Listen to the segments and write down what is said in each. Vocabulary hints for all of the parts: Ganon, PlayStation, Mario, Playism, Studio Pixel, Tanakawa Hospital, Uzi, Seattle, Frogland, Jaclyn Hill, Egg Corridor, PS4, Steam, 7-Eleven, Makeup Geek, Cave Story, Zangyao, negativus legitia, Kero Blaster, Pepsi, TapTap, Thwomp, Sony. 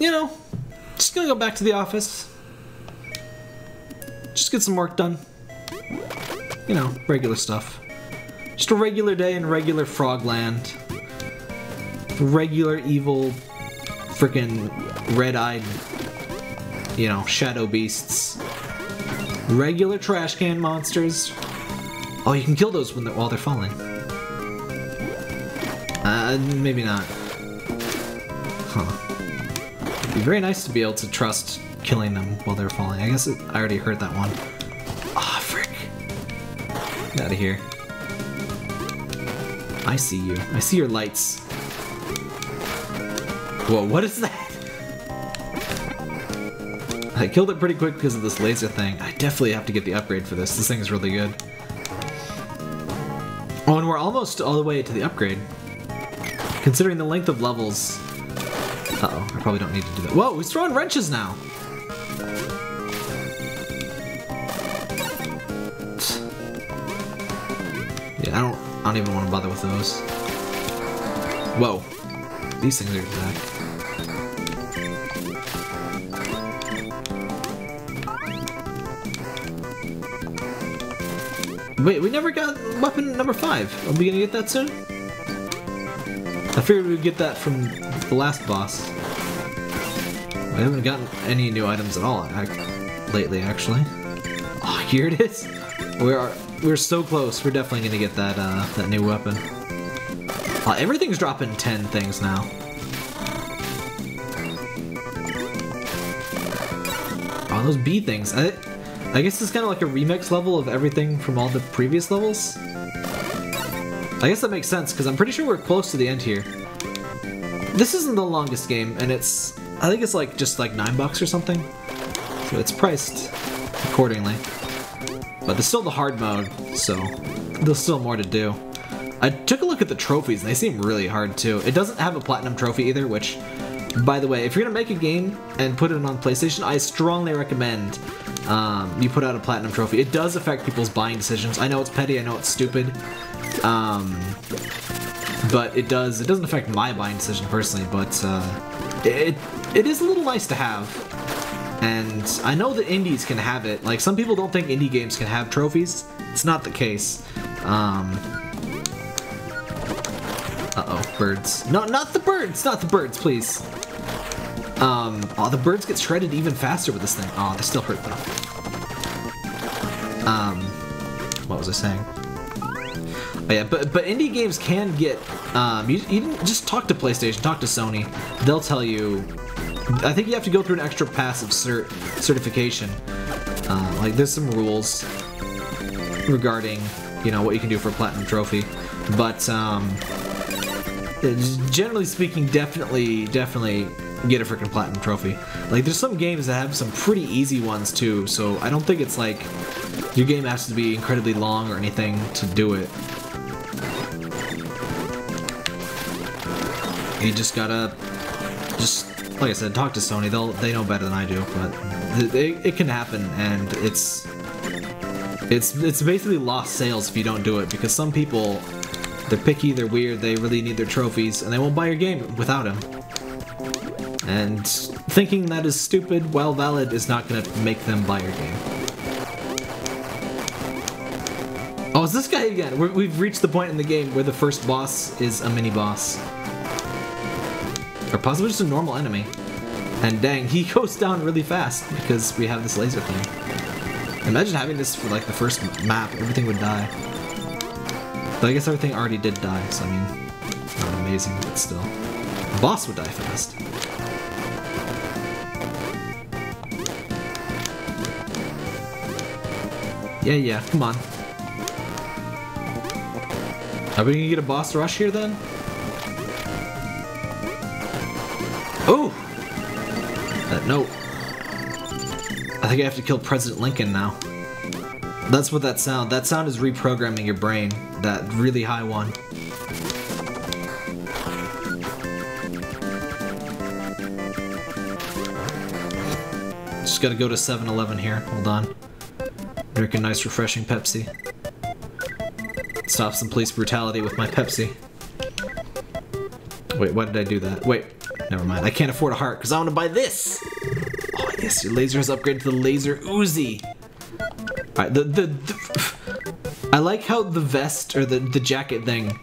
you know, just gonna go back to the office. Just get some work done. You know, regular stuff. Just a regular day in regular Frogland. Regular evil, frickin' red-eyed, you know, shadow beasts. Regular trash can monsters. Oh, you can kill those when while they're falling. Maybe not. Huh. It'd be very nice to be able to trust killing them while they're falling. I guess I already heard that one. Ah, oh, frick. Get out of here. I see you. I see your lights. Whoa, what is that? I killed it pretty quick because of this laser thing. I definitely have to get the upgrade for this. This thing is really good. Oh, and we're almost all the way to the upgrade. Considering the length of levels... Uh-oh, I probably don't need to do that. Whoa, he's throwing wrenches now! Yeah, I don't even want to bother with those. Whoa. These things are exact. Wait, we never got weapon number 5. Are we gonna get that soon? I figured we'd get that from the last boss. I haven't gotten any new items at all lately, actually. Oh, here it is. We're so close. We're definitely gonna get that that new weapon. Everything's dropping 10 things now. Oh, those bee things. I guess it's kind of like a remix level of everything from all the previous levels. I guess that makes sense, because I'm pretty sure we're close to the end here. This isn't the longest game, and it's... I think it's like just like $9 or something. So it's priced accordingly. But there's still the hard mode, so there's still more to do. I took a look at the trophies, and they seem really hard too. It doesn't have a platinum trophy either, which... By the way, if you're gonna make a game and put it on PlayStation, I strongly recommend you put out a platinum trophy. It does affect people's buying decisions. I know it's petty, I know it's stupid, but it doesn't affect my buying decision personally, but it is a little nice to have. And I know that indies can have it. Like, some people don't think indie games can have trophies. It's not the case. Uh-oh, birds. No, not the birds! Not the birds, please! Oh, the birds get shredded even faster with this thing. Oh, they still hurt though. What was I saying? Oh yeah, but indie games can get, you can just talk to PlayStation, talk to Sony. They'll tell you, I think you have to go through an extra pass of certification. Like, there's some rules regarding, you know, what you can do for a platinum trophy. But, generally speaking, definitely get a freaking platinum trophy. Like, there's some games that have some pretty easy ones too, so I don't think it's like your game has to be incredibly long or anything to do it. You just gotta, like I said, talk to Sony. They know better than I do, but it can happen, and it's basically lost sales if you don't do it, because some people, they're picky, they're weird, they really need their trophies, and they won't buy your game without them. And thinking that is stupid while valid is not going to make them buy your game. Oh, it's this guy again! We've reached the point in the game where the first boss is a mini-boss. Or possibly just a normal enemy. And dang, he goes down really fast because we have this laser thing. Imagine having this for like the first map, everything would die. But I guess everything already did die, so I mean, not amazing, but still. The boss would die fast. Yeah, come on. Are we gonna get a boss rush here then? Oh! No. I think I have to kill President Lincoln now. That's what that sound is reprogramming your brain. That really high one. Just gotta go to 7-Eleven here, hold on. Drink a nice refreshing Pepsi. Stop some police brutality with my Pepsi. Wait, why did I do that? Wait, Never mind. I can't afford a heart because I want to buy this. Oh, yes, your laser has upgraded to the laser Uzi. All right, I like how the vest or the jacket thing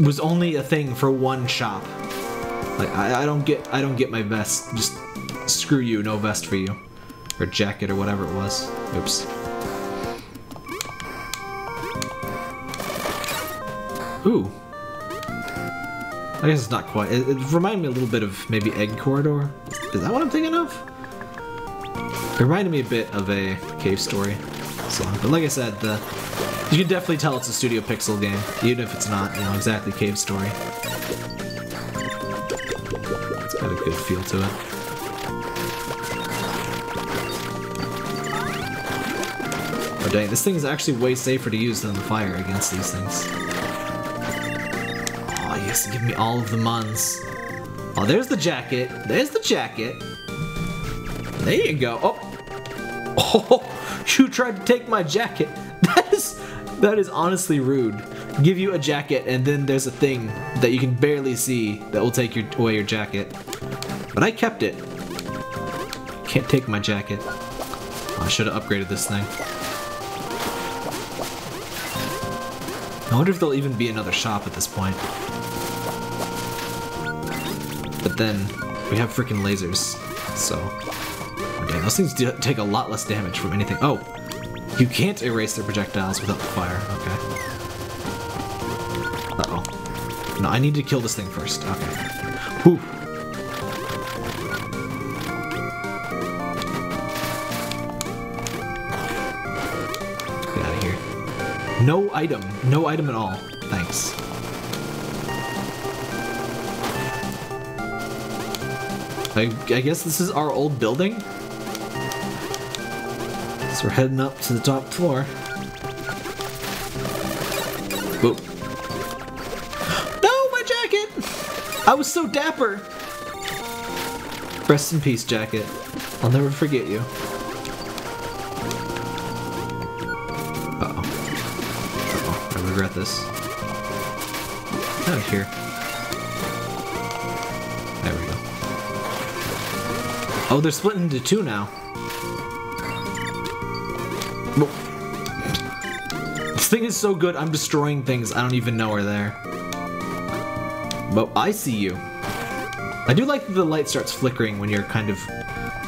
was only a thing for one shop. Like I don't get my vest. Just screw you, no vest for you, or jacket or whatever it was. Oops. Ooh. I guess it's not quite. It reminded me a little bit of maybe Egg Corridor. Is that what I'm thinking of? It reminded me a bit of a Cave Story song. But like I said, you can definitely tell it's a Studio Pixel game, even if it's not, you know, exactly Cave Story. It's got a good feel to it. Oh dang, this thing is actually way safer to use than the fire against these things. Oh yes, give me all of the muns. Oh, there's the jacket. There's the jacket. There you go. Oh, oh, you tried to take my jacket. That is honestly rude. Give you a jacket and then there's a thing that you can barely see that will take away your jacket. But I kept it. Can't take my jacket. Oh, I should have upgraded this thing. I wonder if there'll even be another shop at this point. But then, we have freaking lasers, so... Okay, those things do take a lot less damage from anything. Oh! You can't erase their projectiles without the fire, okay. Uh-oh. No, I need to kill this thing first, okay. Whew! No item at all. Thanks. I guess this is our old building? So we're heading up to the top floor. Whoa. No, my jacket! I was so dapper! Rest in peace, jacket. I'll never forget you. Regret this. Get out of here. There we go. Oh, they're split into two now. Whoa. This thing is so good, I'm destroying things I don't even know are there. But I see you. I do like that the light starts flickering when you're kind of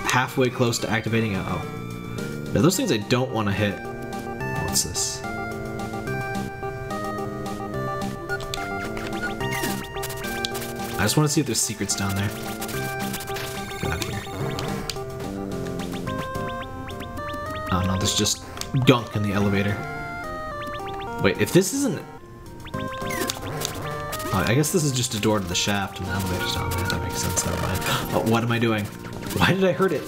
halfway close to activating it. Oh. Now, those things I don't want to hit. What's this? I just want to see if there's secrets down there. Get out of here. Oh no, there's just gunk in the elevator. Wait, if this isn't... Oh, I guess this is just a door to the shaft and the elevator's down there. That makes sense, never mind. Oh, what am I doing? Why did I hurt it?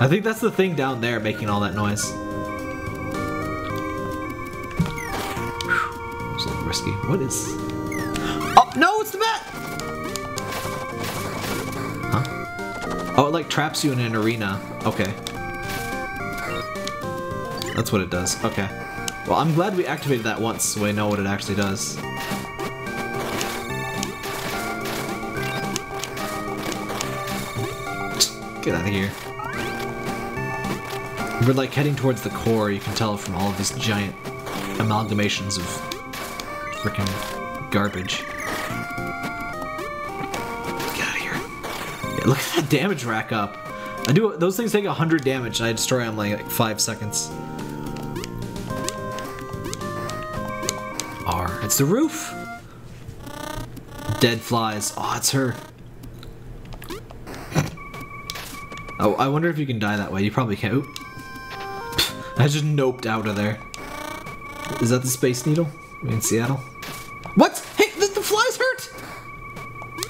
I think that's the thing down there making all that noise. What is... Oh, no, it's the bat! Huh? Oh, it like traps you in an arena. Okay. That's what it does. Okay. Well, I'm glad we activated that once so we know what it actually does. Get out of here. We're like heading towards the core, you can tell from all of these giant amalgamations of... freaking garbage. Get out of here. Yeah, look at that damage rack up. I do. Those things take 100 damage and I destroy them in like 5 seconds. R. It's the roof. Dead flies. Oh, it's her. Oh, I wonder if you can die that way. You probably can't. Oop. I just noped out of there. Is that the space needle? In Seattle? What? Hey, the flies hurt!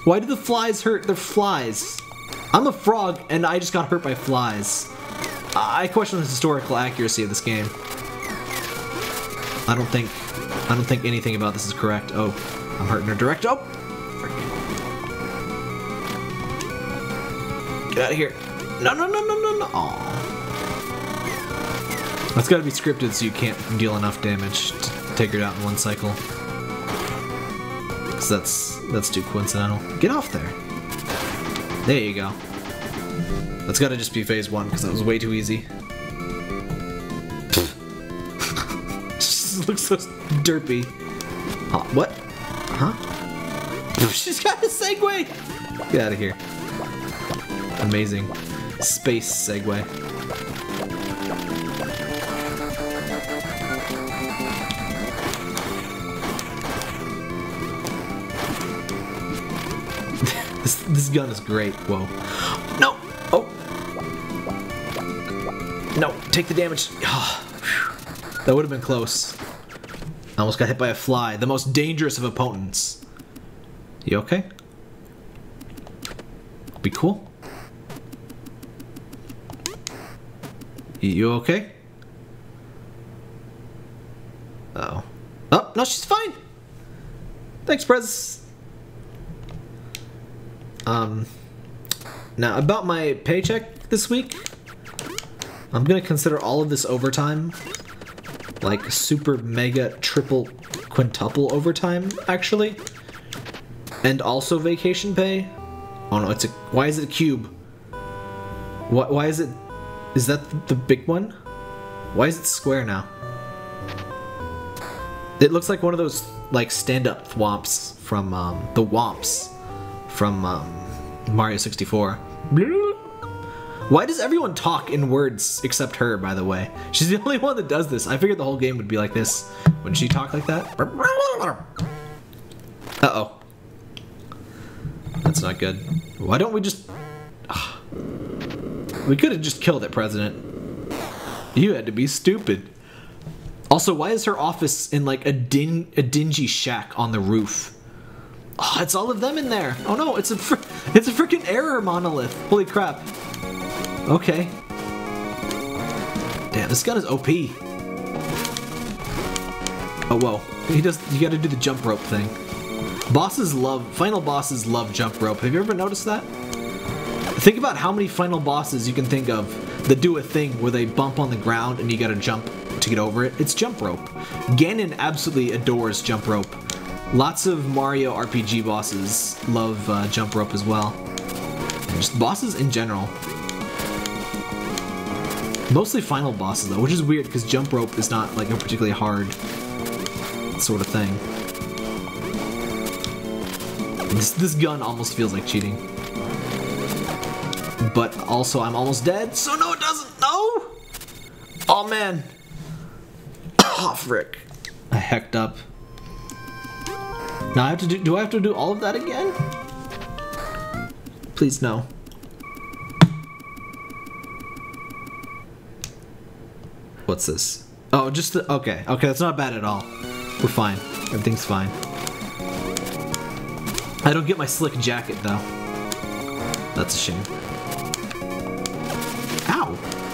Why do the flies hurt? They're flies. I'm a frog, and I just got hurt by flies. I question the historical accuracy of this game. I don't think anything about this is correct. Oh, I'm hurting her direct. Oh! Frick. Get out of here. No, no, no, no, no, no. Aww. That's gotta be scripted so you can't deal enough damage to take her out in one cycle. because that's too coincidental. Get off there. There you go. That's gotta just be phase one, because that was way too easy. Just looks so derpy. Huh, what? Huh? She's got a segue! Get out of here. Amazing. Space segue. This gun is great. Whoa. No! Oh! No, take the damage. Oh, that would have been close. I almost got hit by a fly. The most dangerous of opponents. You okay? Be cool. You okay? Uh oh. Oh, no, she's fine! Thanks, Prez. Now, about my paycheck this week, I'm gonna consider all of this overtime, like super mega triple quintuple overtime, actually. And also vacation pay. Oh no, it's a— why is it a cube? Why is it— is that the big one? Why is it square now? It looks like one of those, like, stand-up thwomps from, the womps from, Mario 64. Why does everyone talk in words except her, by the way? She's the only one that does this. I figured the whole game would be like this. Wouldn't she talk like that? Uh-oh. That's not good. Why don't we just... We could have just killed it, President. You had to be stupid. Also, why is her office in, like, a dingy shack on the roof? Oh, it's all of them in there. Oh no, it's a freaking error monolith. Holy crap. Okay. Damn, this gun is OP. Oh whoa. He does— you gotta do the jump rope thing. Final bosses love jump rope. Have you ever noticed that? Think about how many final bosses you can think of that do a thing where they bump on the ground and you gotta jump to get over it. It's jump rope. Ganon absolutely adores jump rope. Lots of Mario RPG bosses love jump rope as well. And just bosses in general. Mostly final bosses though, which is weird because jump rope is not like a particularly hard sort of thing. This gun almost feels like cheating. But also, I'm almost dead, so no, it doesn't. No! Oh, man. Oh, frick. I hecked up. Now I have to do— do I have to do all of that again? Please, no. What's this? Oh, just the— okay. Okay, that's not bad at all. We're fine. Everything's fine. I don't get my slick jacket, though. That's a shame.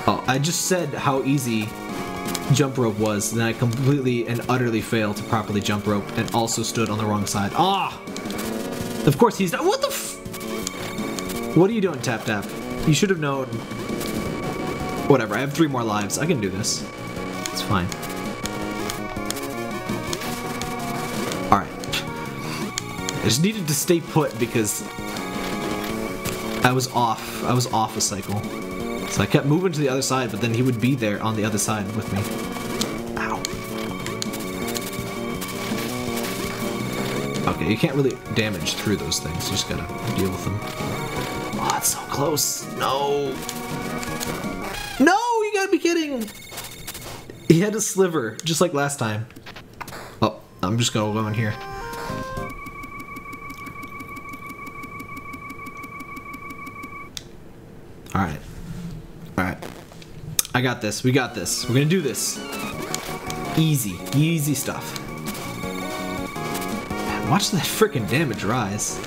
Oh, I just said how easy jump rope was, and I completely and utterly failed to properly jump rope, and also stood on the wrong side. Ah! Of course he's not— what the f— what are you doing, TapTap? You should have known. Whatever, I have 3 more lives. I can do this. It's fine. Alright. I just needed to stay put because I was off. I was off a cycle. So I kept moving to the other side, but then he would be there on the other side with me. Ow. Okay, you can't really damage through those things. You just gotta deal with them. Oh, it's so close. No! No! You gotta be kidding! He had a sliver, just like last time. Oh, I'm just gonna go in here. Alright. Alright. I got this. We got this. We're gonna do this. Easy. Easy stuff. Man, watch that frickin' damage rise.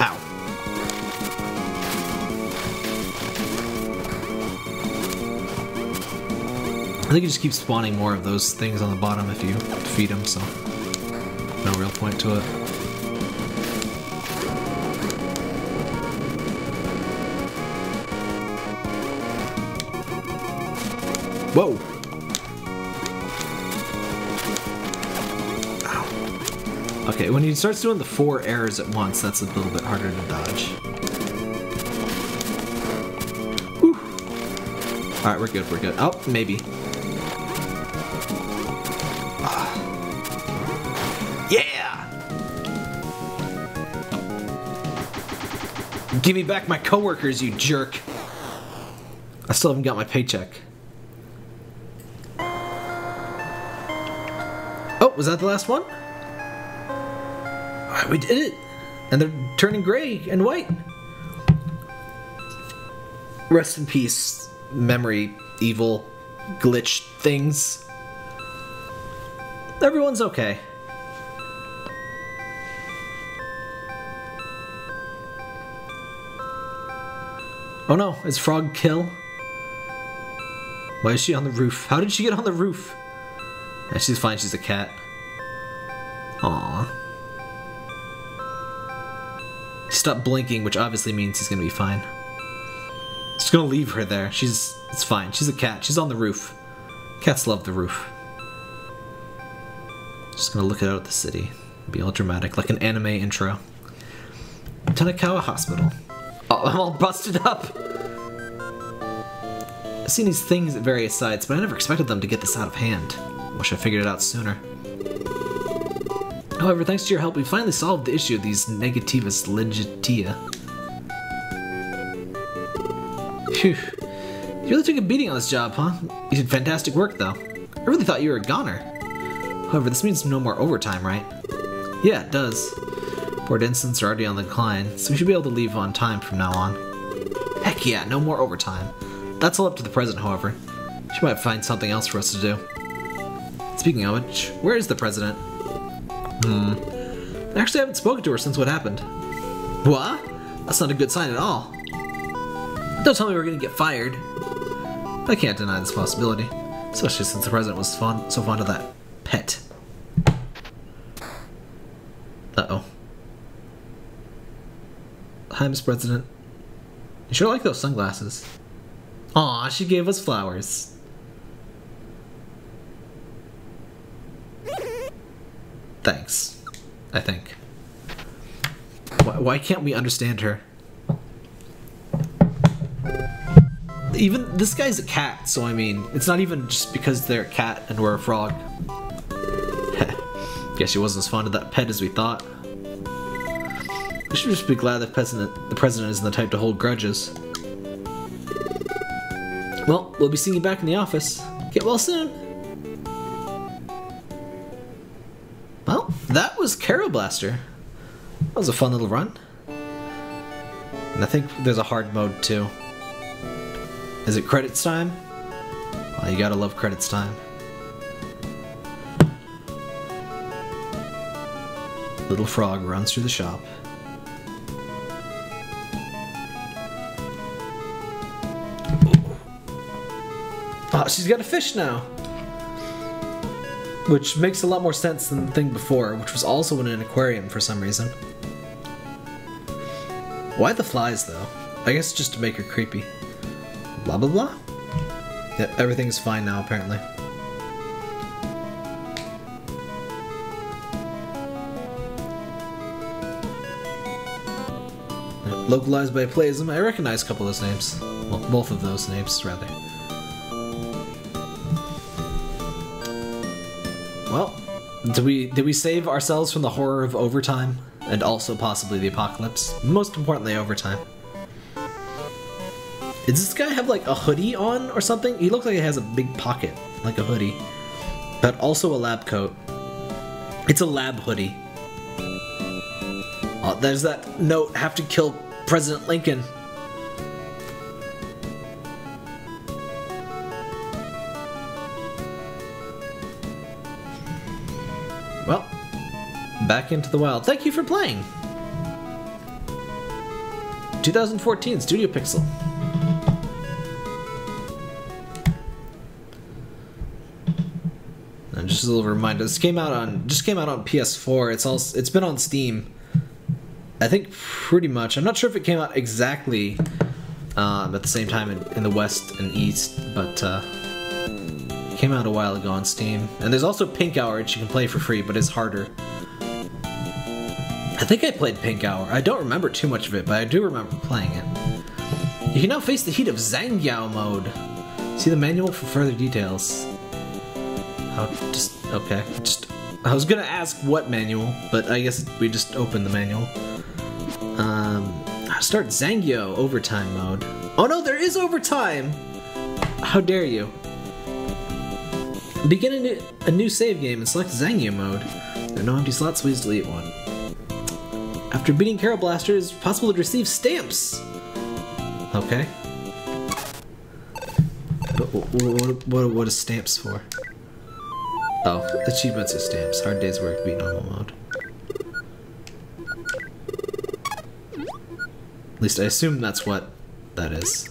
Ow. I think you just keep spawning more of those things on the bottom if you feed them, so no real point to it. Whoa! Ow. Okay, when he starts doing the 4 errors at once, that's a little bit harder to dodge. Whew. All right, we're good, we're good. Oh, maybe. Yeah! Give me back my coworkers, you jerk. I still haven't got my paycheck. Oh, was that the last one? Alright, we did it! And they're turning gray and white! Rest in peace, memory, evil, glitch things. Everyone's okay. Oh no, is Frog Kill? Why is she on the roof? How did she get on the roof? And she's fine, she's a cat. Aww. She stopped blinking, which obviously means he's gonna be fine. Just gonna leave her there. It's fine. She's a cat. She's on the roof. Cats love the roof. Just gonna look out at the city. Be all dramatic, like an anime intro. Tanakawa Hospital. Oh, I'm all busted up! I've seen these things at various sites, but I never expected them to get this out of hand. Wish I figured it out sooner. However, thanks to your help, we finally solved the issue of these negativus legitia. Phew. You really took a beating on this job, huh? You did fantastic work, though. I really thought you were a goner. However, this means no more overtime, right? Yeah, it does. Board incidents are already on the decline, so we should be able to leave on time from now on. Heck yeah, no more overtime. That's all up to the present, however. She might find something else for us to do. Speaking of which, where is the president? I actually haven't spoken to her since what happened. What? That's not a good sign at all. Don't tell me we're gonna get fired. I can't deny this possibility, especially since the president was so fond of that pet. Uh-oh. Hi, Miss President. You sure like those sunglasses. Aw, she gave us flowers. Thanks, I think. Why can't we understand her? Even this guy's a cat, so I mean, it's not even just because they're a cat and we're a frog. Guess she wasn't as fond of that pet as we thought. We should just be glad that the president isn't the type to hold grudges. Well, we'll be seeing you back in the office. Get well soon. Well, that was Kero Blaster. That was a fun little run. And I think there's a hard mode too. Is it credits time? Well, you gotta love credits time. Little frog runs through the shop. Oh, she's got a fish now! Which makes a lot more sense than the thing before, which was also in an aquarium for some reason. Why the flies, though? I guess just to make her creepy. Blah blah blah? Yep, everything's fine now, apparently. Localized by Playism, I recognize a couple of those names. Well, both of those names, rather. Well, did we save ourselves from the horror of overtime? And also possibly the apocalypse? Most importantly, overtime. Does this guy have like a hoodie on or something? He looks like he has a big pocket, like a hoodie. But also a lab coat. It's a lab hoodie. Oh, there's that note, have to kill President Lincoln. Well, back into the wild. Thank you for playing! 2014 Studio Pixel. And just a little reminder, this just came out on PS4. It's been on Steam, I think, pretty much. I'm not sure if it came out exactly at the same time in the West and East, but came out a while ago on Steam. And there's also Pink Hour, which you can play for free, but it's harder. I think I played Pink Hour. I don't remember too much of it, but I do remember playing it. You can now face the heat of Zangyao mode. See the manual for further details. Oh, just, okay. Just, I was gonna ask what manual, but I guess we just opened the manual. Start Zangyao overtime mode. Oh no, there is overtime! How dare you. Begin a new save game and select Zangyao mode. There are no empty slots, please delete one. After beating Kero Blaster, it's possible to receive stamps! Okay. What is stamps for? Oh, achievements are stamps. Hard day's work, beat normal mode. At least I assume that's what that is.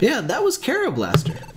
Yeah, that was Kero Blaster.